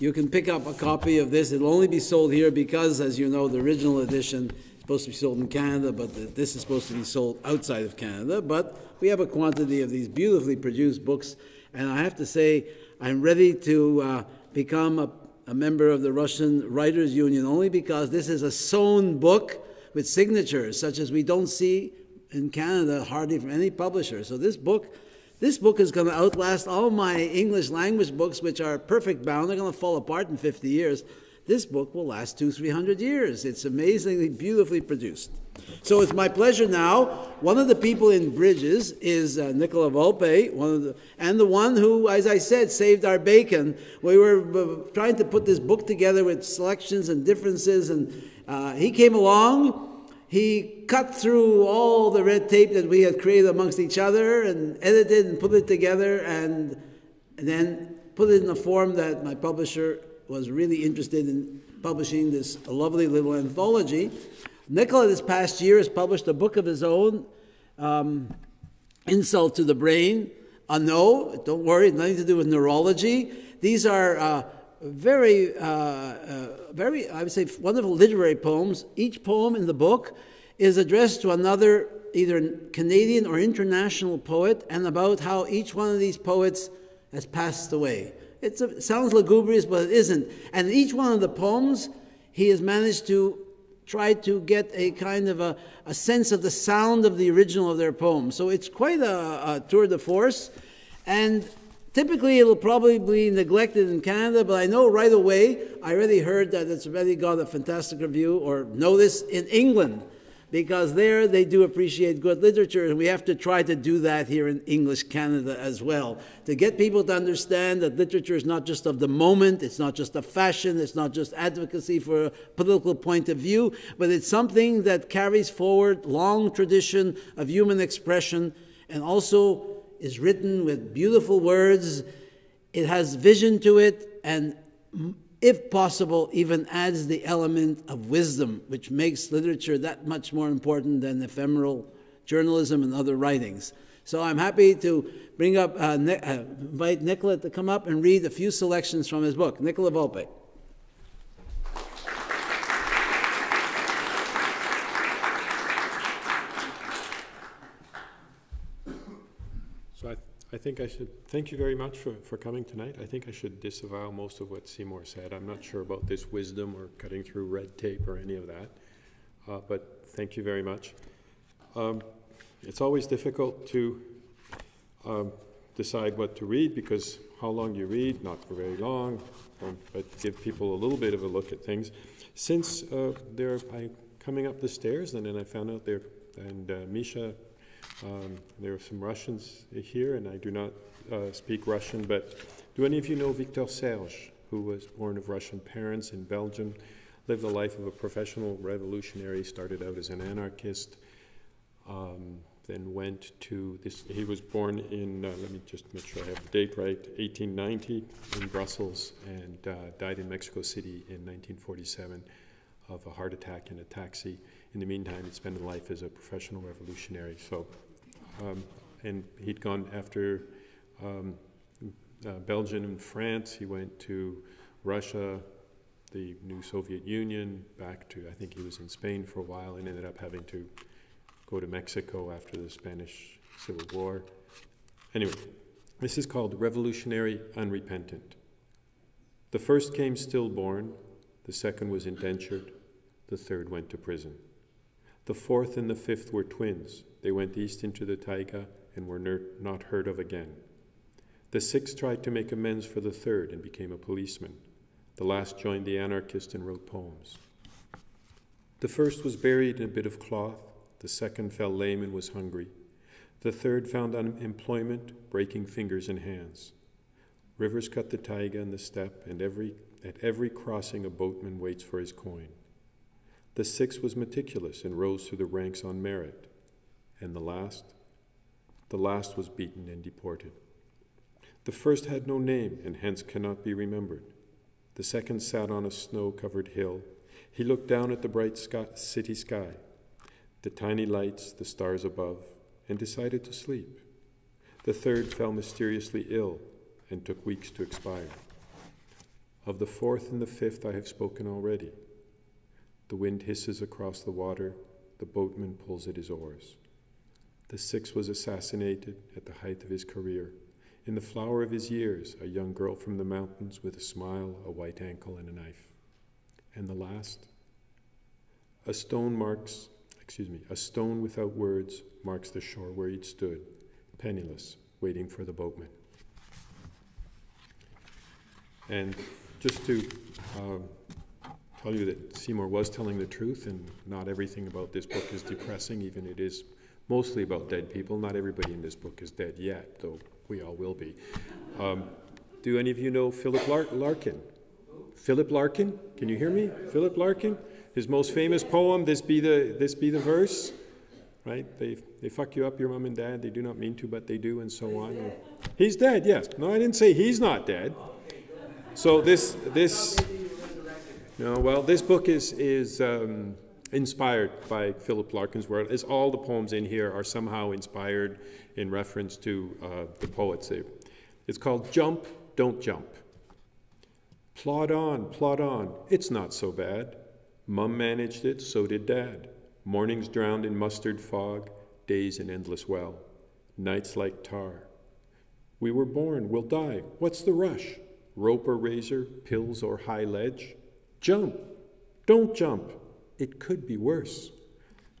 you can pick up a copy of this. It'll only be sold here because, as you know, the original edition is supposed to be sold in Canada, but the, this is supposed to be sold outside of Canada. But we have a quantity of these beautifully produced books, and I have to say I'm ready to uh, become a, a member of the Russian Writers' Union only because this is a sewn book with signatures such as we don't see in Canada hardly from any publisher. So this book... This book is going to outlast all my English language books, which are perfect bound. They're going to fall apart in fifty years. This book will last two, three hundred years. It's amazingly, beautifully produced. So it's my pleasure now. One of the people in Bridges is uh, Nicola Vulpe, one of the, and the one who, as I said, saved our bacon. We were uh, trying to put this book together with selections and differences, and uh, he came along. He cut through all the red tape that we had created amongst each other and edited and put it together and, and then put it in a form that my publisher was really interested in publishing this lovely little anthology. Nicola this past year has published a book of his own, um, Insult to the Brain. Uh, no, don't worry, nothing to do with neurology. These are... Uh, Very, uh, uh, very, I would say, wonderful literary poems. Each poem in the book is addressed to another, either Canadian or international poet, and about how each one of these poets has passed away. It's a, it sounds lugubrious, but it isn't. And in each one of the poems, he has managed to try to get a kind of a, a sense of the sound of the original of their poem. So it's quite a, a tour de force. And typically, it'll probably be neglected in Canada, but I know right away, I already heard that it's already got a fantastic review or notice in England, because there they do appreciate good literature, and we have to try to do that here in English Canada as well, to get people to understand that literature is not just of the moment, it's not just a fashion, it's not just advocacy for a political point of view, but it's something that carries forward long tradition of human expression and also is written with beautiful words, it has vision to it, and if possible, even adds the element of wisdom, which makes literature that much more important than ephemeral journalism and other writings. So I'm happy to bring up, uh, ne uh, invite Nicola to come up and read a few selections from his book. Nicola Vulpe. I think I should thank you very much for, for coming tonight. I think I should disavow most of what Seymour said. I'm not sure about this wisdom or cutting through red tape or any of that, uh, but thank you very much. Um, it's always difficult to um, decide what to read because how long you read, not for very long, um, but give people a little bit of a look at things. Since uh, they're I, coming up the stairs, and then I found out there, and uh, Misha, Um, there are some Russians here, and I do not uh, speak Russian, but do any of you know Victor Serge, who was born of Russian parents in Belgium, lived the life of a professional revolutionary, started out as an anarchist, um, then went to this, he was born in, uh, let me just make sure I have the date right, eighteen ninety in Brussels, and uh, died in Mexico City in nineteen forty-seven of a heart attack in a taxi. In the meantime, he'd spent his life as a professional revolutionary. So, um, and he'd gone after um, uh, Belgium and France. He went to Russia, the new Soviet Union, back to, I think he was in Spain for a while and ended up having to go to Mexico after the Spanish Civil War. Anyway, this is called Revolutionary Unrepentant. The first came stillborn, the second was indentured, the third went to prison. The fourth and the fifth were twins. They went east into the taiga and were not heard of again. The sixth tried to make amends for the third and became a policeman. The last joined the anarchist and wrote poems. The first was buried in a bit of cloth. The second fell lame and was hungry. The third found unemployment, breaking fingers and hands. Rivers cut the taiga and the steppe, and every, at every crossing a boatman waits for his coin. The sixth was meticulous and rose through the ranks on merit. And the last? The last was beaten and deported. The first had no name and hence cannot be remembered. The second sat on a snow-covered hill. He looked down at the bright city sky, the tiny lights, the stars above, and decided to sleep. The third fell mysteriously ill and took weeks to expire. Of the fourth and the fifth I have spoken already. The wind hisses across the water. The boatman pulls at his oars. The sixth was assassinated at the height of his career. In the flower of his years, a young girl from the mountains with a smile, a white ankle, and a knife. And the last? A stone marks, excuse me, a stone without words marks the shore where it stood, penniless, waiting for the boatman. And just to uh, tell you that Seymour was telling the truth, and not everything about this book is depressing, even it is mostly about dead people. Not everybody in this book is dead yet, though. We all will be. Um, do any of you know Philip Lar Larkin? Philip Larkin? Can you hear me? Philip Larkin? His most famous poem, This Be the, this be the Verse. Right? They, they fuck you up, your mom and dad. They do not mean to, but they do, and so on. Or, he's dead, yes. No, I didn't say he's not dead. So this, this, no, well, this book is, is um, inspired by Philip Larkin's work, as all the poems in here are somehow inspired in reference to uh, the poets. It's called Jump, Don't Jump. Plod on, plod on, it's not so bad. Mum managed it, so did Dad. Mornings drowned in mustard fog, days an endless well, nights like tar. We were born, we'll die, what's the rush? Rope or razor, pills or high ledge? Jump, don't jump, it could be worse.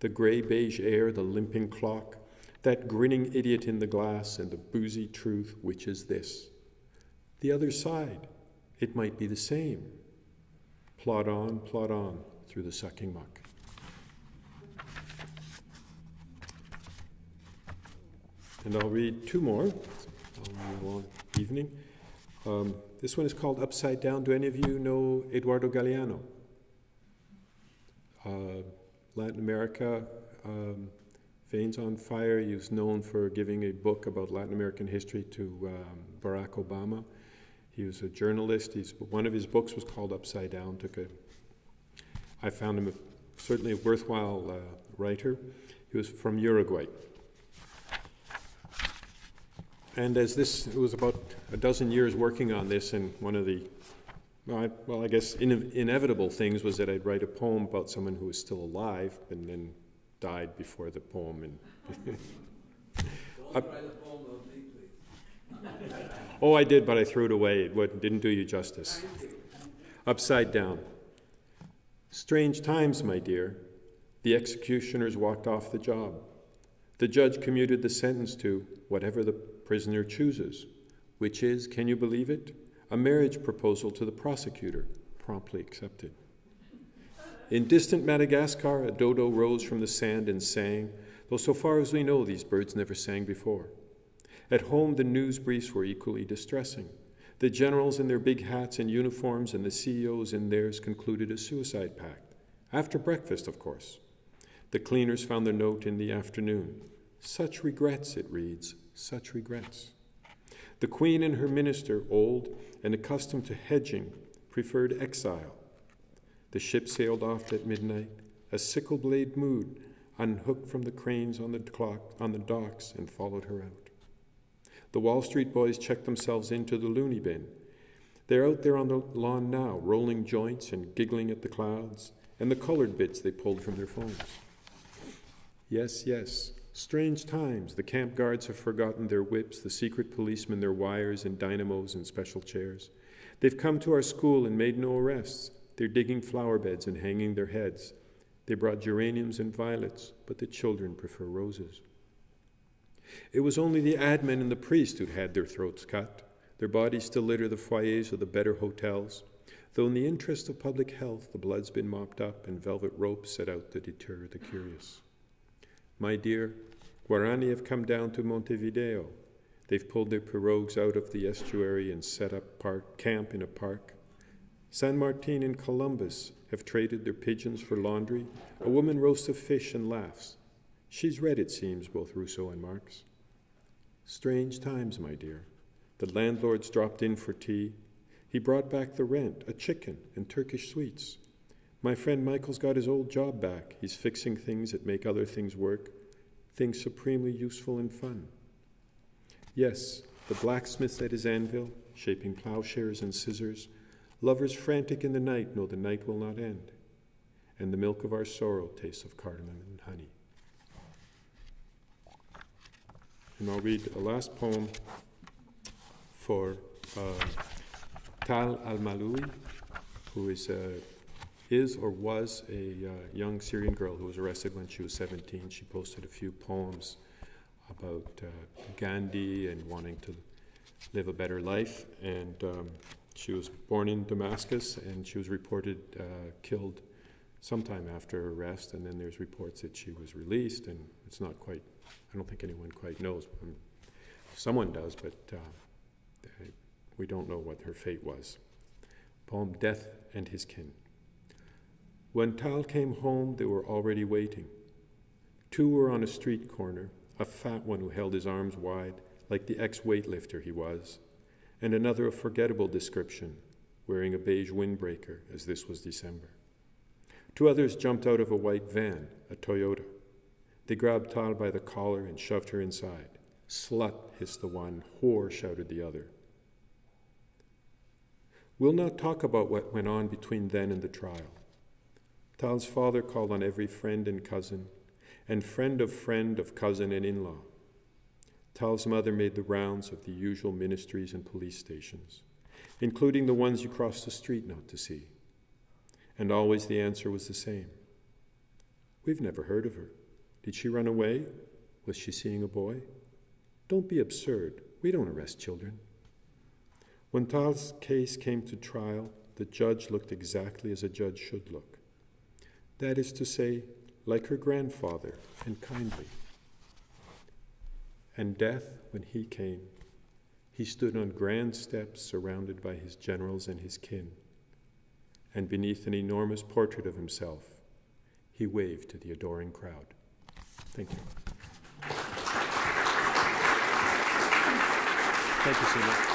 The gray beige air, the limping clock, that grinning idiot in the glass, and the boozy truth, which is this. The other side, it might be the same. Plod on, plod on, through the sucking muck. And I'll read two more. It's a long evening. Um, this one is called Upside Down. Do any of you know Eduardo Galeano? Uh, Latin America. Um, Veins on Fire, he was known for giving a book about Latin American history to um, Barack Obama. He was a journalist. He's, one of his books was called Upside Down. Took a, I found him a, certainly a worthwhile uh, writer. He was from Uruguay. And as this, it was about a dozen years working on this, and one of the, well, I, well, I guess in, inevitable things was that I'd write a poem about someone who was still alive, and then died before the poem. And Don't write a poem about me, please. Oh, I did, but I threw it away. It didn't do you justice. Upside Down. Strange times, my dear. The executioners walked off the job. The judge commuted the sentence to whatever the prisoner chooses, which is, can you believe it, a marriage proposal to the prosecutor, promptly accepted. In distant Madagascar, a dodo rose from the sand and sang, though so far as we know, these birds never sang before. At home, the news briefs were equally distressing. The generals in their big hats and uniforms and the C E Os in theirs concluded a suicide pact. After breakfast, of course. The cleaners found the note in the afternoon. Such regrets, it reads, such regrets. The Queen and her minister, old and accustomed to hedging, preferred exile. The ship sailed off at midnight, a sickle-blade mood, unhooked from the cranes on the, clock, on the docks and followed her out. The Wall Street boys checked themselves into the loony bin. They're out there on the lawn now, rolling joints and giggling at the clouds and the colored bits they pulled from their phones. Yes, yes, strange times. The camp guards have forgotten their whips, the secret policemen their wires and dynamos and special chairs. They've come to our school and made no arrests. They're digging flower beds and hanging their heads. They brought geraniums and violets, but the children prefer roses. It was only the admin and the priest who'd had their throats cut. Their bodies still litter the foyers of the better hotels, though in the interest of public health, the blood's been mopped up and velvet ropes set out to deter the curious. My dear, Guarani have come down to Montevideo. They've pulled their pirogues out of the estuary and set up park, camp in a park. San Martin and Columbus have traded their pigeons for laundry. A woman roasts a fish and laughs. She's read, it seems, both Rousseau and Marx. Strange times, my dear. The landlord's dropped in for tea. He brought back the rent, a chicken, and Turkish sweets. My friend Michael's got his old job back. He's fixing things that make other things work, things supremely useful and fun. Yes, the blacksmith's at his anvil, shaping plowshares and scissors. Lovers frantic in the night know the night will not end. And the milk of our sorrow tastes of cardamom and honey. And I'll read a last poem for uh, Tal Al-Maloui, who is, uh, is or was a uh, young Syrian girl who was arrested when she was seventeen. She posted a few poems about uh, Gandhi and wanting to live a better life. And um, she was born in Damascus, and she was reported uh, killed sometime after her arrest. And then there's reports that she was released, and it's not quite, I don't think anyone quite knows. I mean, someone does, but uh, we don't know what her fate was. Poem Death and His Kin. When Tal came home, they were already waiting. Two were on a street corner, a fat one who held his arms wide, like the ex-weightlifter he was, and another of forgettable description, wearing a beige windbreaker, as this was December. Two others jumped out of a white van, a Toyota. They grabbed Tal by the collar and shoved her inside. Slut, hissed the one, whore, shouted the other. We'll not talk about what went on between then and the trial. Tal's father called on every friend and cousin, and friend of friend of cousin and in-law. Tal's mother made the rounds of the usual ministries and police stations, including the ones you crossed the street not to see. And always the answer was the same. We've never heard of her. Did she run away? Was she seeing a boy? Don't be absurd. We don't arrest children. When Tal's case came to trial, the judge looked exactly as a judge should look. That is to say, like her grandfather, and kindly. And death, when he came, he stood on grand steps surrounded by his generals and his kin. And beneath an enormous portrait of himself, he waved to the adoring crowd. Thank you. Thank you so much.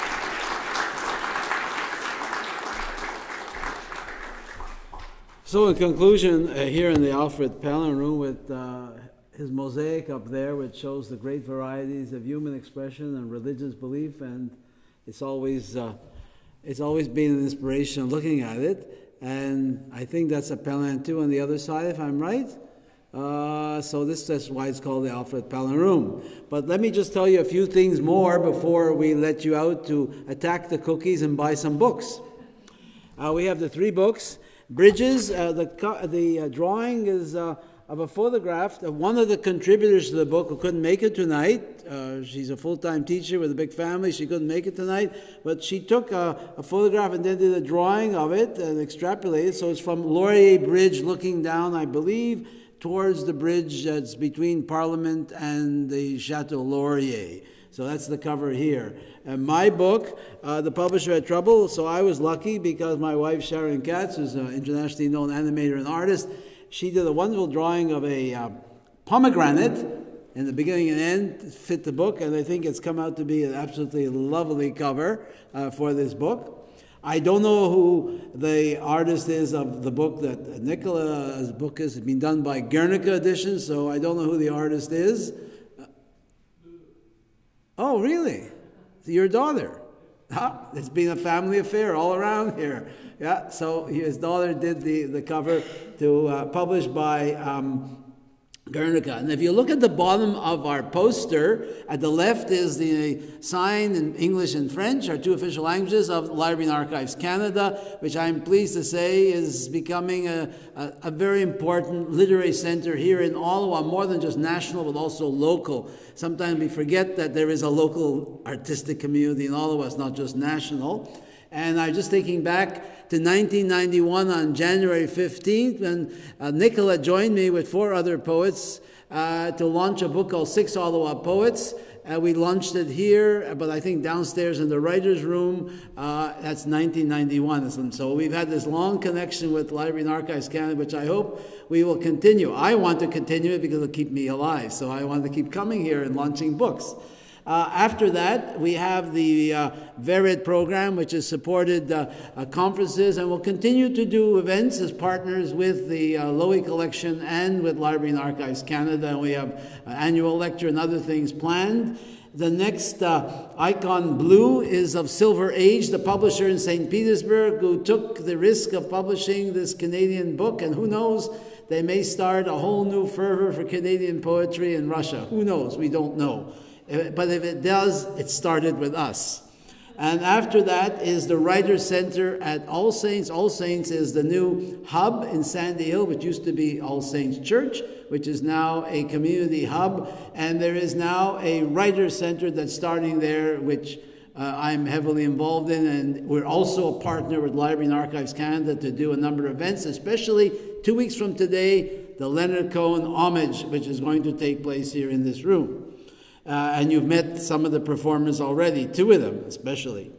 So in conclusion, uh, here in the Alfred Palin Room with uh, his mosaic up there, which shows the great varieties of human expression and religious belief, and it's always, uh, it's always been an inspiration looking at it. And I think that's a Palin too on the other side, if I'm right. Uh, so this is why it's called the Alfred Palin Room. But let me just tell you a few things more before we let you out to attack the cookies and buy some books. Uh, we have the three books. Bridges, uh, the, the uh, drawing is uh, of a photograph of one of the contributors to the book who couldn't make it tonight. Uh, she's a full-time teacher with a big family. She couldn't make it tonight. But she took a, a photograph and then did a drawing of it and extrapolated. So it's from Laurier Bridge looking down, I believe, towards the bridge that's between Parliament and the Chateau Laurier. So that's the cover here. And my book, uh, the publisher had trouble, so I was lucky because my wife, Sharon Katz, who's an internationally known animator and artist, she did a wonderful drawing of a uh, pomegranate in the beginning and end to fit the book, and I think it's come out to be an absolutely lovely cover uh, for this book. I don't know who the artist is of the book that Nicola's book is. It's been done by Guernica Editions, so I don't know who the artist is. Oh, really? Your daughter? Huh? It's been a family affair all around here. Yeah, so his daughter did the, the cover to uh, published by um, Guernica. And if you look at the bottom of our poster, at the left is the sign in English and French, our two official languages of the Library and Archives Canada, which I'm pleased to say is becoming a, a, a very important literary center here in Ottawa, more than just national, but also local. Sometimes we forget that there is a local artistic community in Ottawa, it's not just national. And I'm just thinking back to nineteen ninety-one on January fifteenth when uh, Nicola joined me with four other poets uh, to launch a book called Six Ottawa Poets. Uh, we launched it here, but I think downstairs in the writer's room. Uh, that's nineteen ninety-one. And so we've had this long connection with Library and Archives Canada, which I hope we will continue. I want to continue it because it'll keep me alive. So I want to keep coming here and launching books. Uh, after that, we have the uh, Verit program, which has supported uh, uh, conferences and will continue to do events as partners with the uh, Lowy Collection and with Library and Archives Canada. And we have uh, annual lecture and other things planned. The next uh, icon blue is of Silver Age, the publisher in Saint Petersburg, who took the risk of publishing this Canadian book, and who knows, they may start a whole new fervor for Canadian poetry in Russia. Who knows? We don't know. But if it does, it started with us. And after that is the Writers' Center at All Saints. All Saints is the new hub in Sandy Hill, which used to be All Saints Church, which is now a community hub. And there is now a Writers' Center that's starting there, which uh, I'm heavily involved in. And we're also a partner with Library and Archives Canada to do a number of events, especially two weeks from today, the Leonard Cohen homage, which is going to take place here in this room. Uh, and you've met some of the performers already, two of them especially.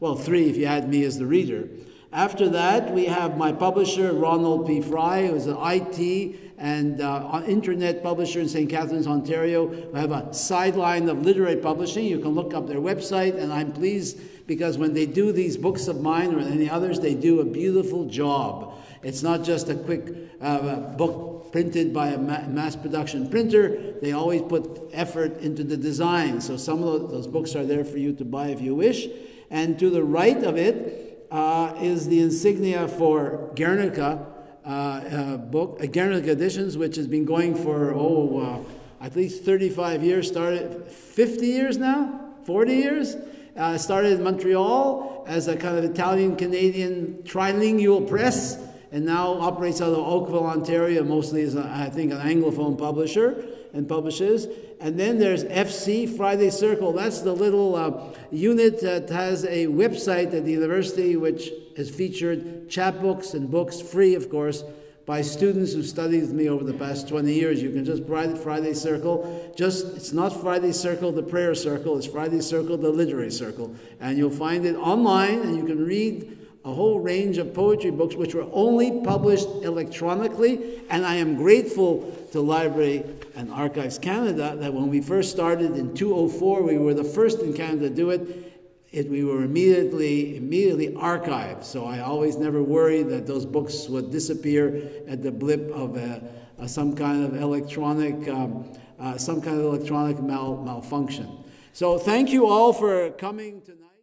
Well, three if you had me as the reader. After that, we have my publisher, Ronald P. Fry, who is an I T and uh, internet publisher in Saint Catharines, Ontario. We have a sideline of literary publishing. You can look up their website, and I'm pleased because when they do these books of mine or any others, they do a beautiful job. It's not just a quick uh, book printed by a mass production printer. They always put effort into the design. So some of those books are there for you to buy if you wish. And to the right of it uh, is the insignia for Guernica uh, uh, book, uh, Guernica Editions, which has been going for, oh, uh, at least thirty-five years, started fifty years now, forty years. Uh, started in Montreal as a kind of Italian-Canadian trilingual press, and now operates out of Oakville, Ontario, mostly as, a, I think, an Anglophone publisher and publishes. And then there's F C, Friday Circle. That's the little uh, unit that has a website at the university which has featured chapbooks and books, free, of course, by students who studied with me over the past twenty years. You can just write Friday Circle. Just, it's not Friday Circle, the prayer circle. It's Friday Circle, the literary circle. And you'll find it online, and you can read a whole range of poetry books which were only published electronically. And I am grateful to Library and Archives Canada that when we first started in two oh four, we were the first in Canada to do it. It, we were immediately, immediately archived. So I always never worried that those books would disappear at the blip of a, a, some kind of electronic, um, uh, some kind of electronic mal malfunction. So thank you all for coming tonight.